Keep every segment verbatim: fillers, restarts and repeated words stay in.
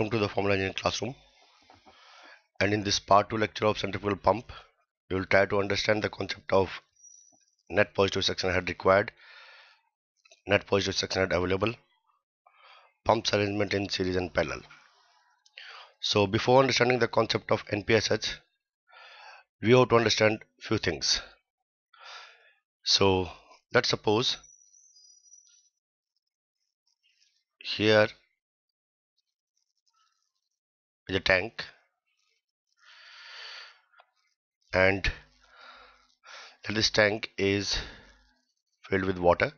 Welcome to the Formula Engineering classroom, and in this part two lecture of centrifugal pump we will try to understand the concept of net positive suction head required, net positive suction head available, pumps arrangement in series and parallel. So before understanding the concept of N P S H, we have to understand few things. So let's suppose here is a tank, and this tank is filled with water.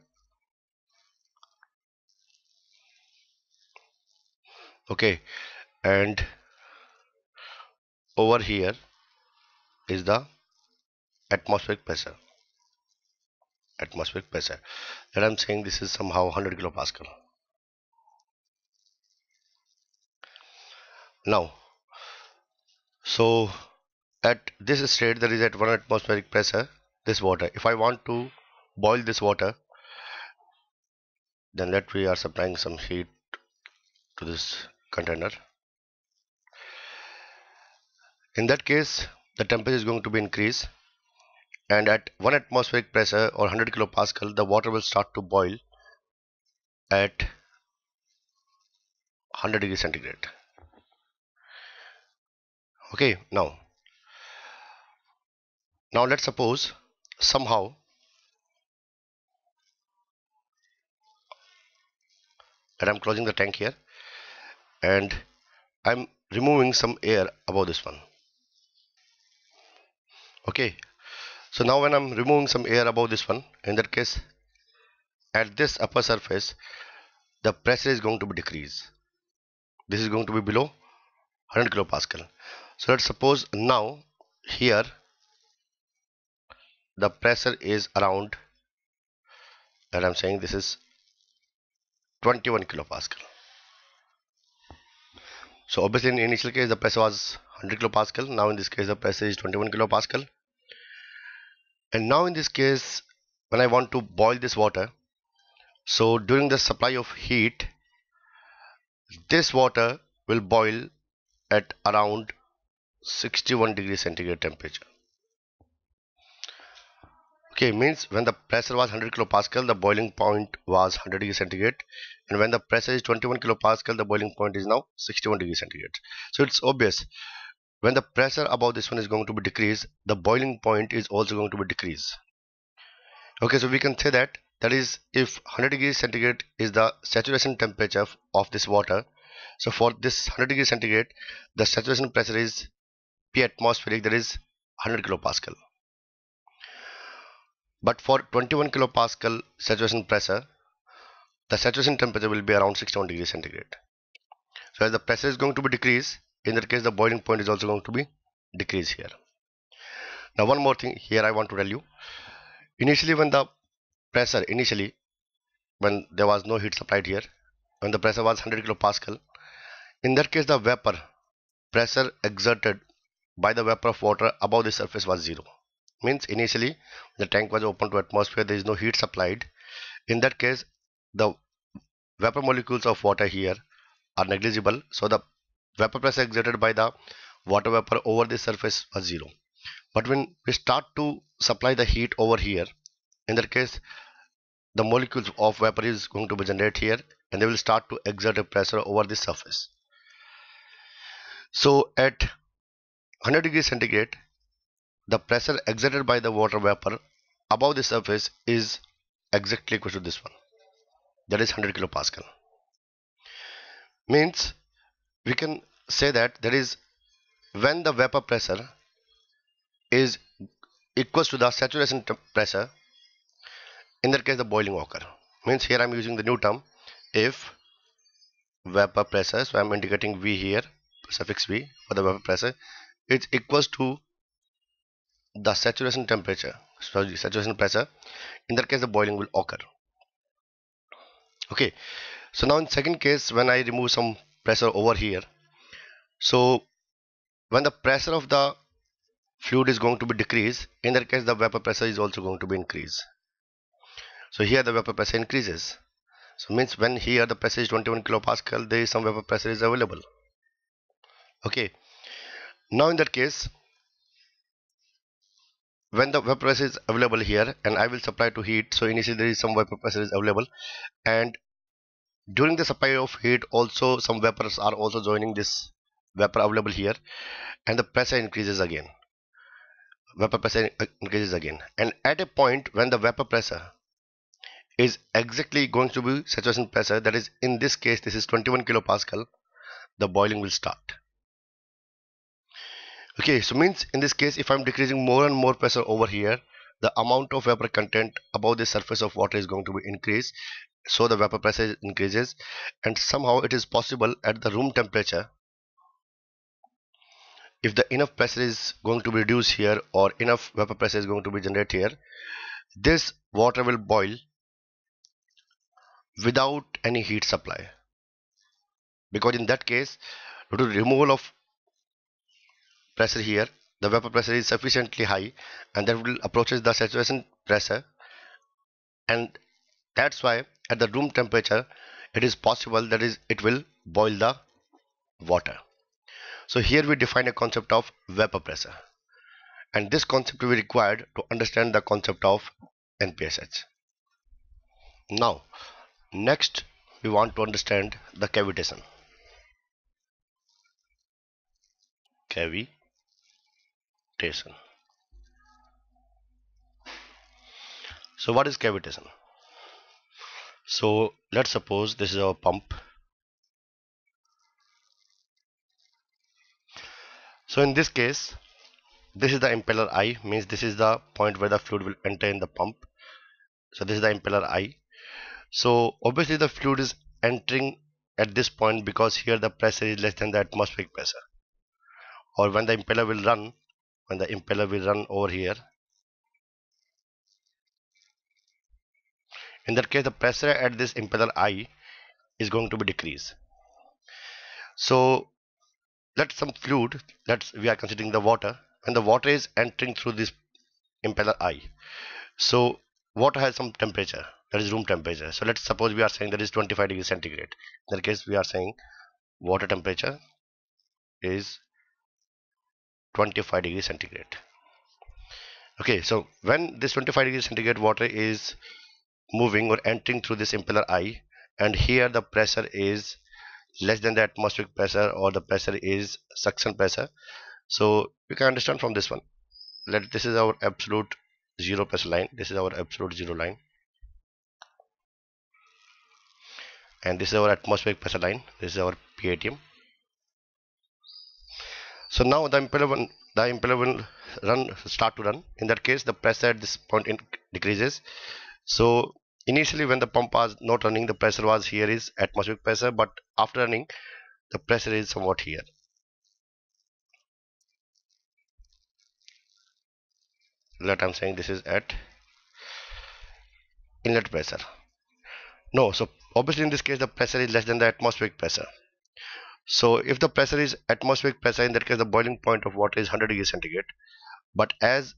Okay, and over here is the atmospheric pressure. Atmospheric pressure that I'm saying this is somehow one hundred kilopascal. Now, so at this state there is at one atmospheric pressure this water. If I want to boil this water, then let we are supplying some heat to this container. In that case the temperature is going to be increased, and at one atmospheric pressure or one hundred kilopascal the water will start to boil at one hundred degrees centigrade. Okay, now now let's suppose somehow that I'm closing the tank here and I'm removing some air above this one. Okay, so now when I'm removing some air above this one, in that case at this upper surface the pressure is going to be decreased. This is going to be below one hundred kilopascal. So let's suppose now here the pressure is around, and I'm saying this is twenty-one kilopascal. So obviously in initial case the pressure was one hundred kilopascal. Now in this case the pressure is twenty-one kilopascal. And now in this case when I want to boil this water, so during the supply of heat this water will boil at around sixty-one degree centigrade temperature. Okay, means when the pressure was one hundred kilopascal the boiling point was one hundred degree centigrade, and when the pressure is twenty-one kilopascal the boiling point is now sixty-one degree centigrade. So it's obvious when the pressure above this one is going to be decreased, the boiling point is also going to be decreased. Okay, so we can say that that is if one hundred degree centigrade is the saturation temperature of this water, so for this one hundred degree centigrade the saturation pressure is P atmospheric, that is one hundred kilopascal. But for twenty-one kilopascal saturation pressure the saturation temperature will be around sixty-one degree centigrade. So as the pressure is going to be decreased, in that case the boiling point is also going to be decreased here. Now one more thing here I want to tell you. Initially when the pressure, initially when there was no heat supplied here, when the pressure was one hundred kilopascal, in that case the vapor pressure exerted by the vapor of water above the surface was zero. Means initially the tank was open to atmosphere, there is no heat supplied. In that case the vapor molecules of water here are negligible, so the vapor pressure exerted by the water vapor over the surface was zero. But when we start to supply the heat over here, in that case the molecules of vapor is going to be generated here, and they will start to exert a pressure over the surface. So at one hundred degree centigrade the pressure exerted by the water vapor above the surface is exactly equal to this one, that is one hundred kilopascal. Means we can say that that is when the vapor pressure is equals to the saturation pressure, in that case the boiling occur. Means here I'm using the new term if vapor pressure, so I'm indicating V here, suffix V for the vapor pressure, is equals to the saturation temperature, sorry, saturation pressure. In that case the boiling will occur. Okay, so now in second case when I remove some pressure over here, so when the pressure of the fluid is going to be decreased, in that case the vapor pressure is also going to be increased. So here the vapor pressure increases. So means when here the pressure is twenty-one kilopascal, there is some vapor pressure is available. Okay, now in that case, when the vaporization is available here and I will supply to heat, so initially there is some vaporization is available, and during the supply of heat also some vapors are also joining this vapor available here, and the pressure increases again, vapor pressure increases again, and at a point when the vapor pressure is exactly going to be saturation pressure, that is in this case this is twenty-one kilopascal, the boiling will start. Okay, so means in this case if I'm decreasing more and more pressure over here, the amount of vapor content above the surface of water is going to be increased, so the vapor pressure increases, and somehow it is possible at the room temperature, if the enough pressure is going to be reduced here or enough vapor pressure is going to be generated here, this water will boil without any heat supply, because in that case due to removal of pressure here the vapor pressure is sufficiently high and that will approaches the saturation pressure, and that's why at the room temperature it is possible that is it will boil the water. So here we define a concept of vapor pressure, and this concept will be required to understand the concept of N P S H. Now next we want to understand the cavitation. Cavitation. So what is cavitation? So let's suppose this is our pump. So in this case this is the impeller I, means this is the point where the fluid will enter in the pump. So this is the impeller I. So obviously the fluid is entering at this point because here the pressure is less than the atmospheric pressure, or when the impeller will run when the impeller will run over here, in that case the pressure at this impeller I is going to be decreased. So let some fluid, that's we are considering the water, and the water is entering through this impeller I. So water has some temperature, that is room temperature. So let's suppose we are saying that is twenty-five degrees centigrade. In that case we are saying water temperature is twenty-five degrees centigrade. Okay, so when this twenty-five degrees centigrade water is moving or entering through this impeller I, and here the pressure is less than the atmospheric pressure, or the pressure is suction pressure, so you can understand from this one that this is our absolute zero pressure line, this is our absolute zero line, and this is our atmospheric pressure line, this is our P A T M. So now the impeller will, the impeller will run, start to run. In that case the pressure at this point in decreases. So initially when the pump was not running, the pressure was here is atmospheric pressure, but after running the pressure is somewhat here. Let I'm saying this is at inlet pressure. No, so obviously in this case the pressure is less than the atmospheric pressure. So if the pressure is atmospheric pressure, in that case the boiling point of water is one hundred degrees centigrade, but as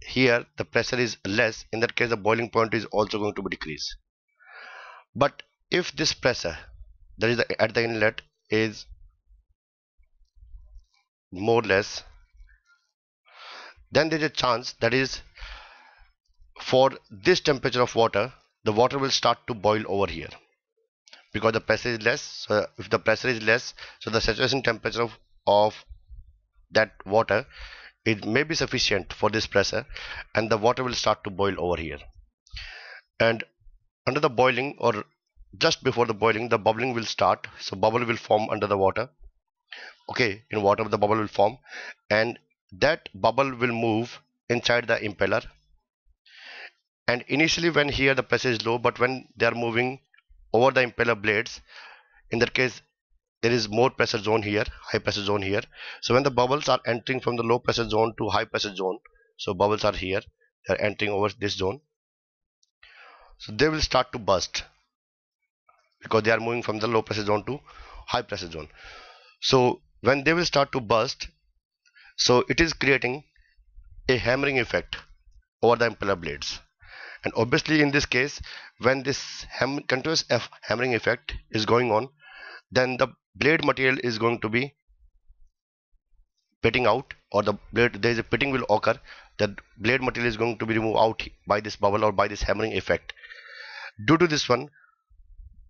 here the pressure is less, in that case the boiling point is also going to be decreased. But if this pressure, that is the, at the inlet, is more less, then there is a chance that is for this temperature of water the water will start to boil over here, because the pressure is less. So if the pressure is less, so the saturation temperature of, of that water, it may be sufficient for this pressure, and the water will start to boil over here, and under the boiling or just before the boiling the bubbling will start. So bubble will form under the water. Okay, in water the bubble will form, and that bubble will move inside the impeller, and initially when here the pressure is low, but when they are moving over the impeller blades, in that case there is more pressure zone here, high pressure zone here. So when the bubbles are entering from the low pressure zone to high pressure zone, so bubbles are here, they are entering over this zone, so they will start to burst because they are moving from the low pressure zone to high pressure zone. So when they will start to burst, so it is creating a hammering effect over the impeller blades, and obviously in this case when this ham continuous F hammering effect is going on, then the blade material is going to be pitting out, or the blade, there is a pitting will occur, that blade material is going to be removed out by this bubble or by this hammering effect. Due to this one,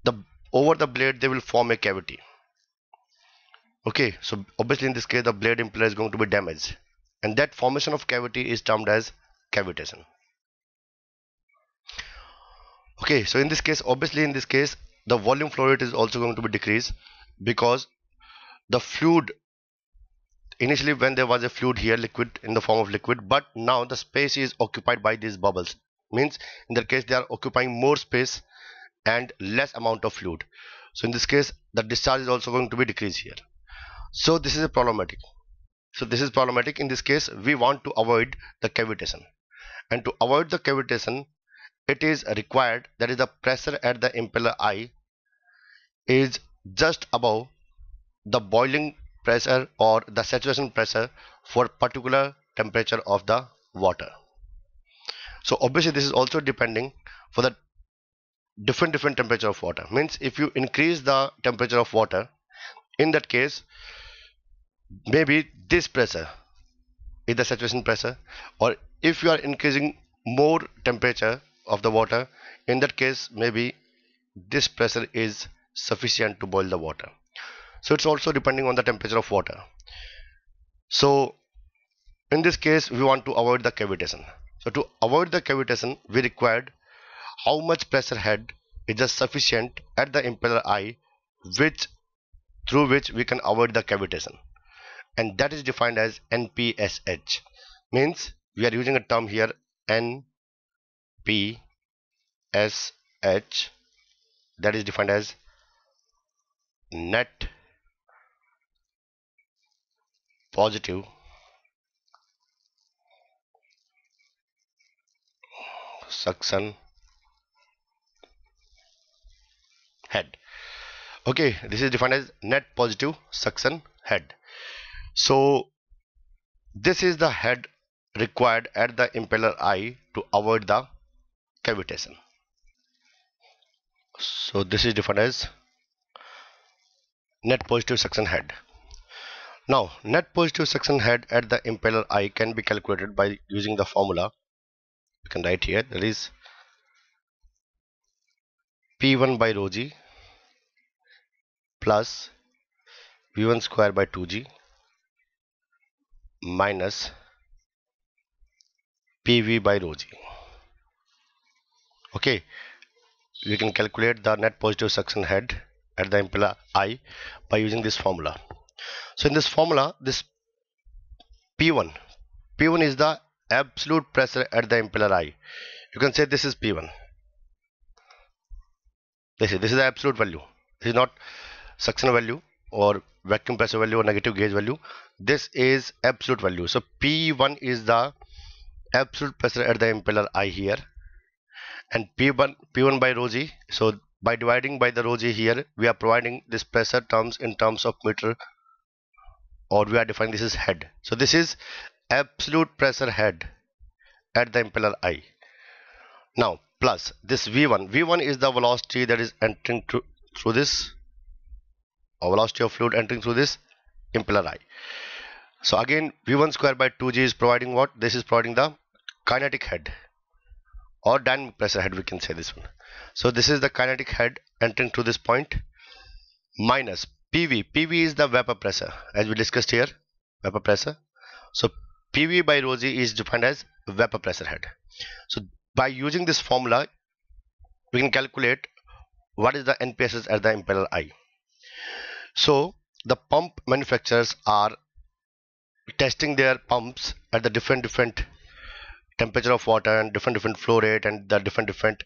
the over the blade they will form a cavity. Okay, so obviously in this case the blade impeller is going to be damaged, and that formation of cavity is termed as cavitation. Okay, so in this case, obviously in this case the volume flow rate is also going to be decreased, because the fluid, initially when there was a fluid here, liquid in the form of liquid, but now the space is occupied by these bubbles, means in their case they are occupying more space and less amount of fluid. So in this case the discharge is also going to be decreased here. So this is a problematic. So this is problematic. In this case we want to avoid the cavitation, and to avoid the cavitation it is required, that is the pressure at the impeller eye is just above the boiling pressure or the saturation pressure for particular temperature of the water. So obviously this is also depending for the different different temperature of water, means if you increase the temperature of water, in that case maybe this pressure is the saturation pressure, or if you are increasing more temperature of the water, in that case maybe this pressure is sufficient to boil the water. So it's also depending on the temperature of water. So in this case we want to avoid the cavitation. So to avoid the cavitation we required how much pressure head is just sufficient at the impeller eye, which through which we can avoid the cavitation, and that is defined as N P S H. Means we are using a term here, N P S H, that is defined as net positive suction head. Okay, this is defined as net positive suction head. So this is the head required at the impeller eye to avoid the cavitation. So this is defined as net positive suction head. Now net positive suction head at the impeller eye can be calculated by using the formula. You can write here, that is P one by rho g plus V one square by two g minus P v by rho g. Okay, we can calculate the net positive suction head at the impeller eye by using this formula. So in this formula, this P one, P one is the absolute pressure at the impeller eye. You can say this is P one. This is this is the absolute value. This is not suction value or vacuum pressure value or negative gauge value. This is absolute value. So P one is the absolute pressure at the impeller eye here, and P one P one by rho g. So by dividing by the rho g here, we are providing this pressure terms in terms of meter, or we are defining this as head. So this is absolute pressure head at the impeller eye. Now plus this V one. V one is the velocity that is entering through, through this, or velocity of fluid entering through this impeller eye. So again V one square by two g is providing what? This is providing the kinetic head or dynamic pressure head, we can say this one. So this is the kinetic head entering to this point minus P v. P v is the vapor pressure, as we discussed here, vapor pressure. So P v by rho g is defined as vapor pressure head. So by using this formula we can calculate what is the N P S H at the impeller eye. So the pump manufacturers are testing their pumps at the different different temperature of water and different different flow rate and the different different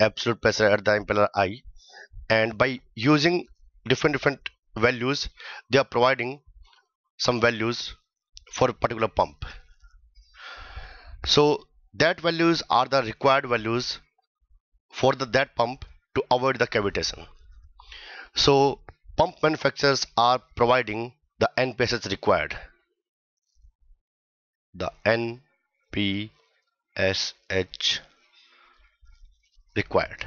absolute pressure at the impeller eye, and by using different different values they are providing some values for a particular pump. So that values are the required values for the that pump to avoid the cavitation. So pump manufacturers are providing the N P S H required, the N P S H required.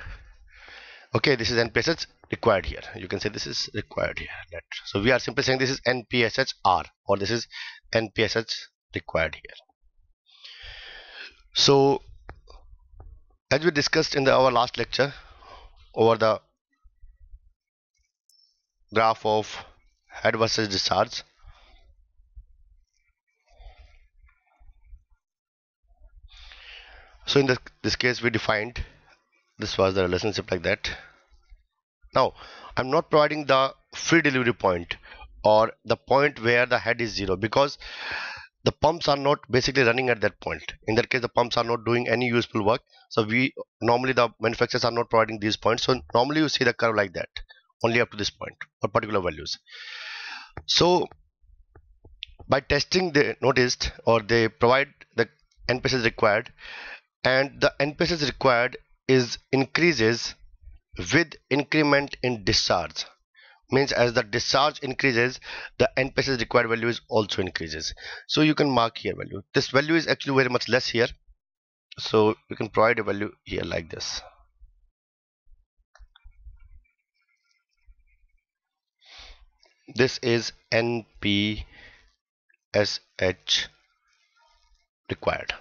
Okay, this is N P S H required here. You can say this is required here. That, so we are simply saying this is N P S H R, or this is N P S H required here. So as we discussed in the, our last lecture over the graph of head versus discharge, so in the, this case we defined this was the relationship like that. Now I'm not providing the free delivery point or the point where the head is zero, because the pumps are not basically running at that point. In that case the pumps are not doing any useful work, so we normally the manufacturers are not providing these points. So normally you see the curve like that, only up to this point for particular values. So by testing they noticed, or they provide the N P S H required, and the N P S H required is increases with increment in discharge. Means as the discharge increases, the N P S H required value is also increases. So you can mark here value. This value is actually very much less here, so you can provide a value here like this. This is N P S H required.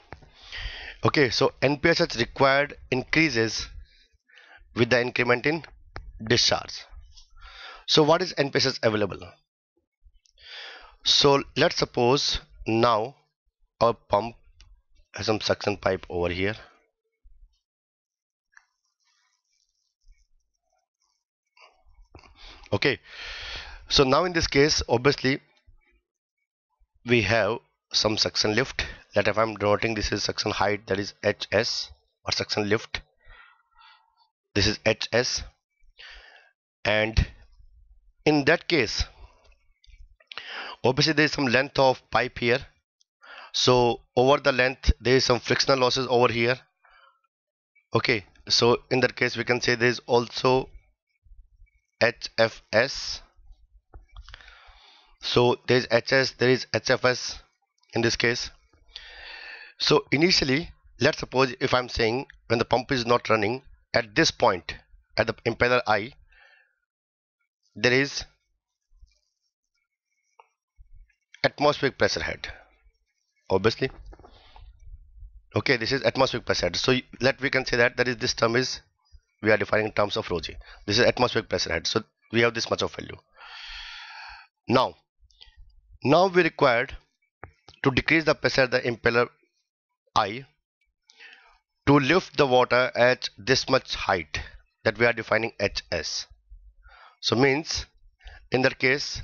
Okay, so N P S H required increases with the increment in discharge. So what is N P S H available? So let's suppose now our pump has some suction pipe over here. Okay, so now in this case obviously we have some suction lift, that if I'm denoting this is suction height, that is H S, or suction lift, this is H S. And in that case obviously there is some length of pipe here, so over the length there is some frictional losses over here. Okay, so in that case we can say there is also H F S. So there is H S, there is H F S in this case. So initially let's suppose if I'm saying when the pump is not running at this point at the impeller I, there is atmospheric pressure head, obviously. Okay, this is atmospheric pressure head. So let we can say that that is this term is we are defining in terms of rho g. This is atmospheric pressure head. So we have this much of value. Now, now we required to decrease the pressure of the impeller I to lift the water at this much height, that we are defining H S. So means in that case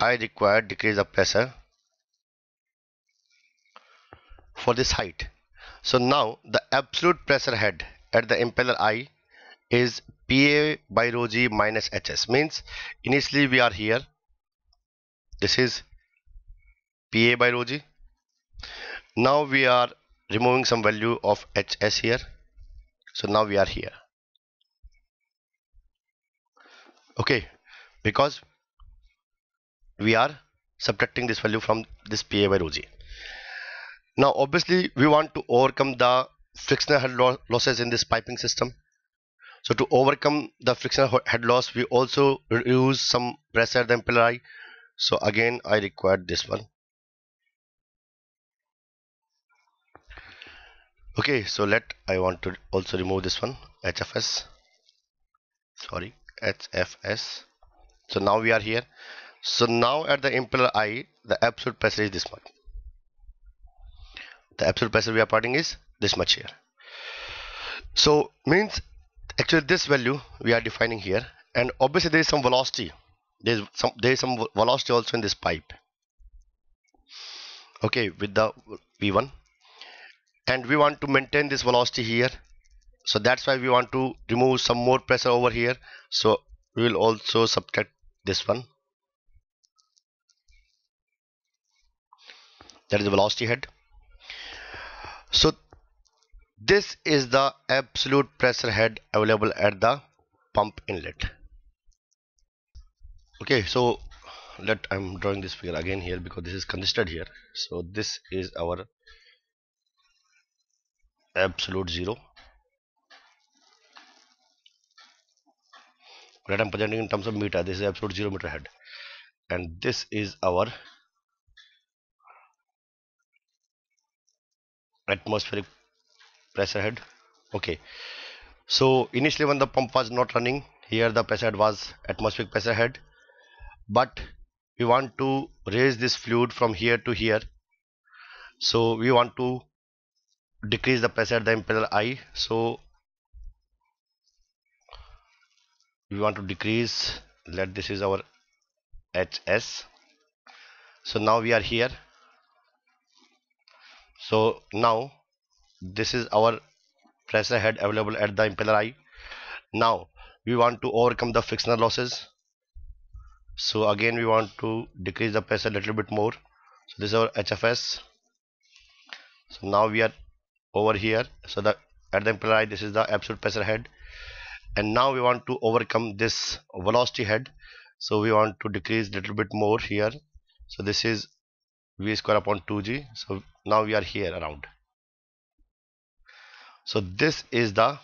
I require decrease of pressure for this height. So now the absolute pressure head at the impeller I is P A by rho g minus H S. Means initially we are here, this is P A by rho g. Now we are removing some value of H S here, so now we are here. Okay, because we are subtracting this value from this P A by rho g. Now obviously we want to overcome the frictional head lo losses in this piping system. So to overcome the frictional head loss we also reduce some pressure the impeller I. So again I required this one. Okay, so let I want to also remove this one H F S, sorry H F S. So now we are here. So now at the impeller I the absolute pressure is this much. The absolute pressure we are plotting is this much here. So means actually this value we are defining here, and obviously there is some velocity, there is some there is some velocity also in this pipe. Okay, with the V one, and we want to maintain this velocity here. So that's why we want to remove some more pressure over here. So we will also subtract this one. That is the velocity head. So this is the absolute pressure head available at the pump inlet. Okay, so let I'm drawing this figure again here because this is congested here. So this is our absolute zero. that I'm presenting in terms of meter. This is absolute zero meter head, and this is our atmospheric pressure head. Okay, so initially when the pump was not running, here the pressure head was atmospheric pressure head, but we want to raise this fluid from here to here, so we want to decrease the pressure at the impeller I. So we want to decrease, let this is our H S. So now we are here, so now this is our pressure head available at the impeller I. Now we want to overcome the frictional losses, so again we want to decrease the pressure a little bit more. So this is our H F S. So now we are over here, so that at the impeller I, this is the absolute pressure head, and now we want to overcome this velocity head, so we want to decrease a little bit more here. So this is v square upon two g. So now we are here around. So this is the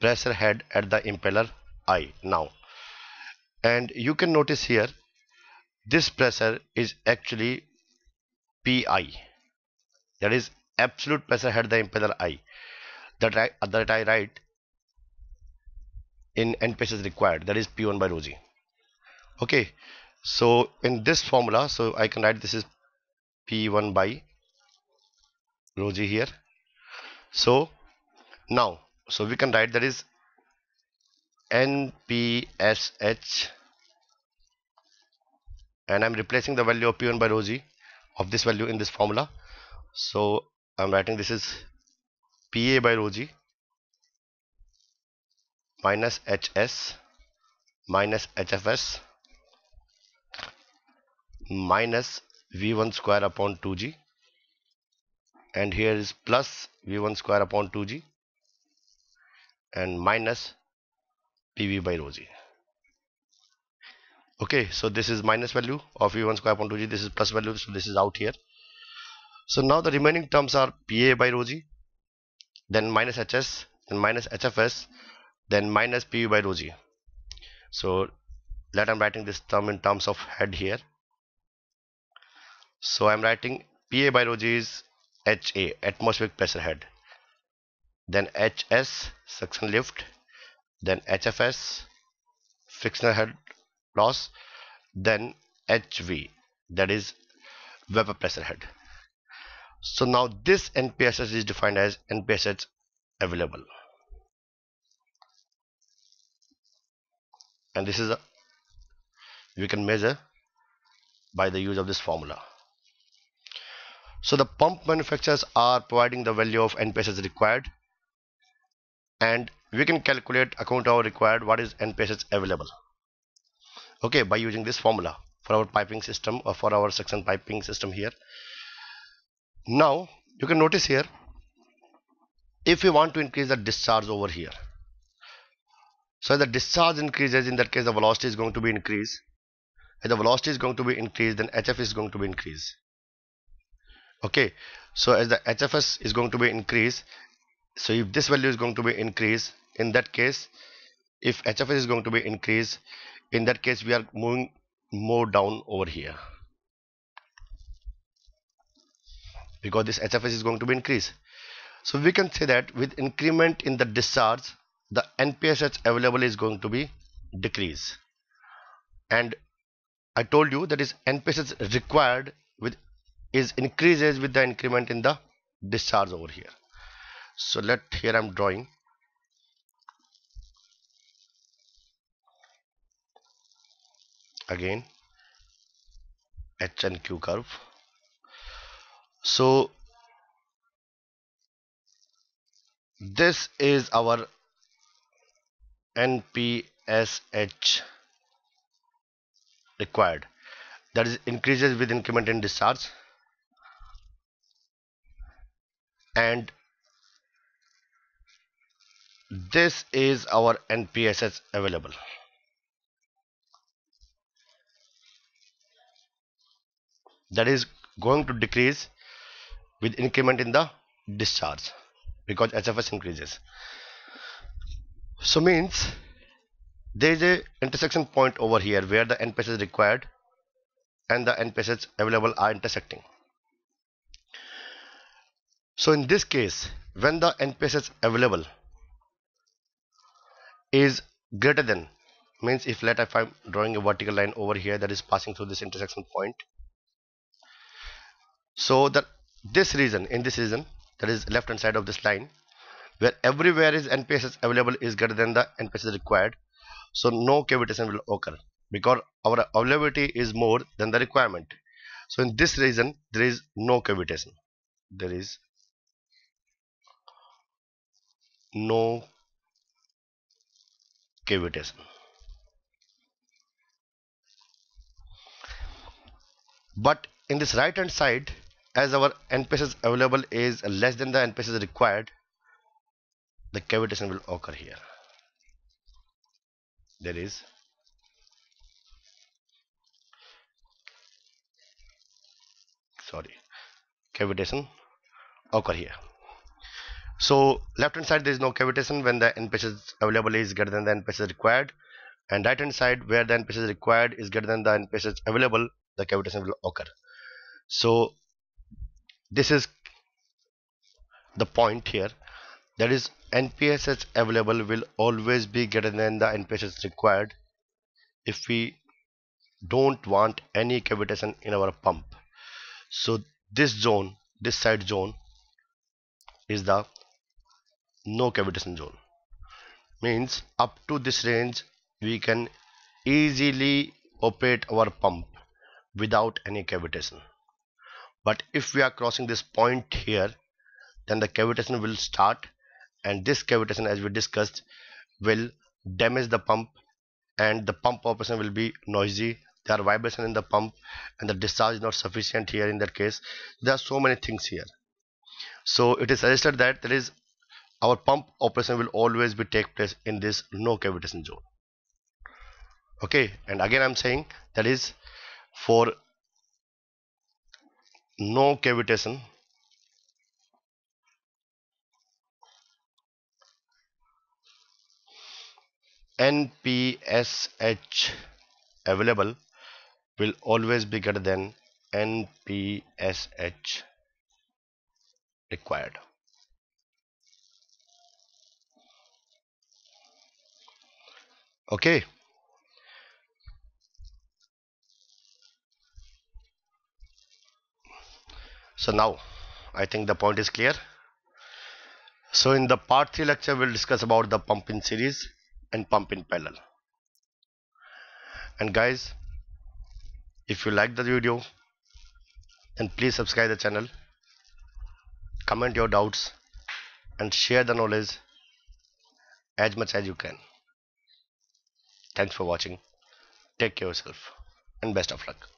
pressure head at the impeller I now, and you can notice here this pressure is actually P I, that is absolute pressure head at the impeller I, that I, that I write in N P S H required, that is P one by rho g. Okay, so in this formula, so I can write this is P one by rho g here. So now, so we can write that is N P S H, and I'm replacing the value of P one by rho g of this value in this formula. So I'm writing this is P A by rho g minus H S minus H F S minus V one square upon two g, and here is plus V one square upon two g and minus P V by rho g. Okay, so this is minus value of V one square upon two g, this is plus value, so this is out here. So now the remaining terms are P A by rho g, then minus H S, then minus H F S, then minus P V by rho g. So let I'm writing this term in terms of head here. So I'm writing P A by rho g is H A, atmospheric pressure head, then H S, suction lift, then H F S, frictional head loss, then H V, that is vapor pressure head. So now this N P S H is defined as N P S H available, and this is a we can measure by the use of this formula. So the pump manufacturers are providing the value of N P S H required, and we can calculate according to our required what is N P S H available, okay, by using this formula for our piping system or for our suction piping system here. Now you can notice here, if we want to increase the discharge over here, so as the discharge increases, in that case the velocity is going to be increased. As the velocity is going to be increased, then H F S is going to be increased. Okay, so as the H F S is going to be increased, so if this value is going to be increased, in that case, if H F S is going to be increased, in that case we are moving more down over here, because this H F S is going to be increased. So we can say that with increment in the discharge, the N P S H available is going to be decreased. And I told you that is N P S H required with is increases with the increment in the discharge over here. So let here I'm drawing. Again H and Q curve. So this is our N P S H required, that is increases with increment in discharge, and this is our N P S H available. That is going to decrease with increment in the discharge because H F S increases. So means There is a intersection point over here where the N P S H is required and the N P S H available are intersecting. So in this case, when the N P S H available is greater than, means if let if I'm drawing a vertical line over here that is passing through this intersection point, so that this region, in this region, that is left hand side of this line, where everywhere is N P S H available is greater than the N P S H required, so no cavitation will occur because our availability is more than the requirement. So in this region there is no cavitation. There is no cavitation. But in this right hand side, as our N P S H available is less than the N P S H required, the cavitation will occur here. There is sorry cavitation occur here. So left hand side there is no cavitation when the N P S H available is greater than the N P S H required, and right hand side where the N P S H required is greater than the N P S H available, the cavitation will occur. So this is the point here, that is N P S H available will always be greater than the N P S H required if we don't want any cavitation in our pump. So this zone, this side zone is the no cavitation zone, means up to this range we can easily operate our pump without any cavitation. But if we are crossing this point here, then the cavitation will start, and this cavitation, as we discussed, will damage the pump and the pump operation will be noisy. There are vibrations in the pump and the discharge is not sufficient here in that case. There are so many things here. So it is suggested that there is our pump operation will always be take place in this no cavitation zone. Okay, and again I'm saying that is for no cavitation N P S H available will always be greater than N P S H required. Okay, so now I think the point is clear. So in the part three lecture we'll discuss about the pump in series and pump in parallel. And guys, if you like the video, then please subscribe the channel, comment your doubts and share the knowledge as much as you can. Thanks for watching. Take care of yourself and best of luck.